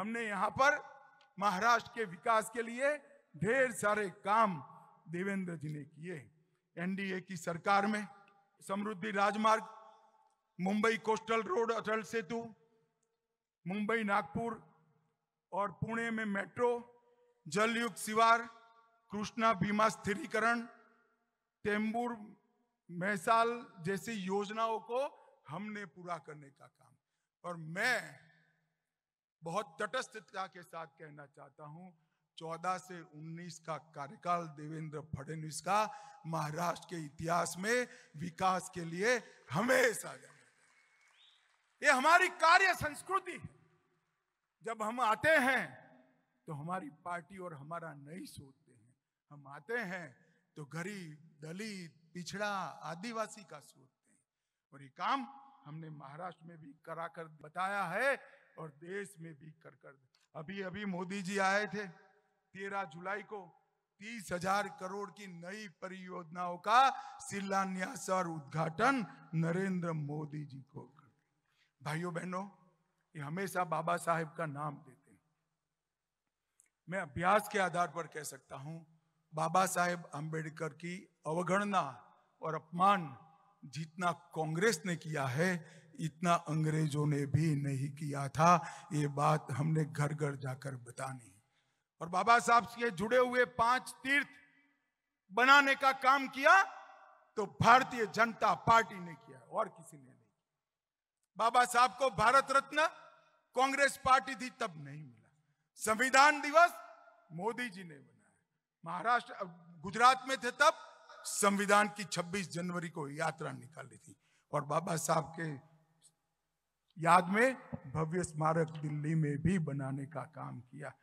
हमने यहाँ पर महाराष्ट्र के विकास के लिए ढेर सारे काम देवेंद्र जी ने किए। एनडीए की सरकार में समृद्धि राजमार्ग, मुंबई कोस्टल रोड, अटल सेतु, मुंबई नागपुर और पुणे में मेट्रो, जलयुक्त सिवार, कृष्णा बीमा स्थिरीकरण, तेंबूर मैसाल जैसी योजनाओं को हमने पूरा करने का काम। और मैं बहुत तटस्थता के साथ कहना चाहता हूं, 14 से 19 का कार्यकाल देवेंद्र फडणवीस का महाराष्ट्र के इतिहास में विकास के लिए हमेशा जाना। ये हमारी कार्य संस्कृति है। जब हम आते हैं तो हमारी पार्टी और हमारा नहीं सोचते हैं, हम आते हैं तो गरीब, दलित, पिछड़ा, आदिवासी का सोचते हैं। और ये काम हमने महाराष्ट्र में भी कराकर बताया है और देश में भी कर। अभी अभी मोदी जी आए थे, 13 जुलाई को 30,000 करोड़ की नई परियोजनाओं का शिलान्यास और उद्घाटन नरेंद्र मोदी जी को। भाइयों बहनों, ये हमेशा बाबा साहब का नाम देते हैं। मैं अभ्यास के आधार पर कह सकता हूं, बाबा साहब अंबेडकर की अवगणना और अपमान जितना कांग्रेस ने किया है इतना अंग्रेजों ने भी नहीं किया था। ये बात हमने घर घर जाकर बतानी। और बाबा साहब से जुड़े हुए 5 तीर्थ बनाने का काम किया तो भारतीय जनता पार्टी ने किया, और किसी ने नहीं। बाबा साहब को भारत रत्न कांग्रेस पार्टी थी तब नहीं मिला। संविधान दिवस मोदी जी ने बनाया। महाराष्ट्र गुजरात में थे तब संविधान की 26 जनवरी को यात्रा निकाली थी और बाबा साहब के याद में भव्य स्मारक दिल्ली में भी बनाने का काम किया।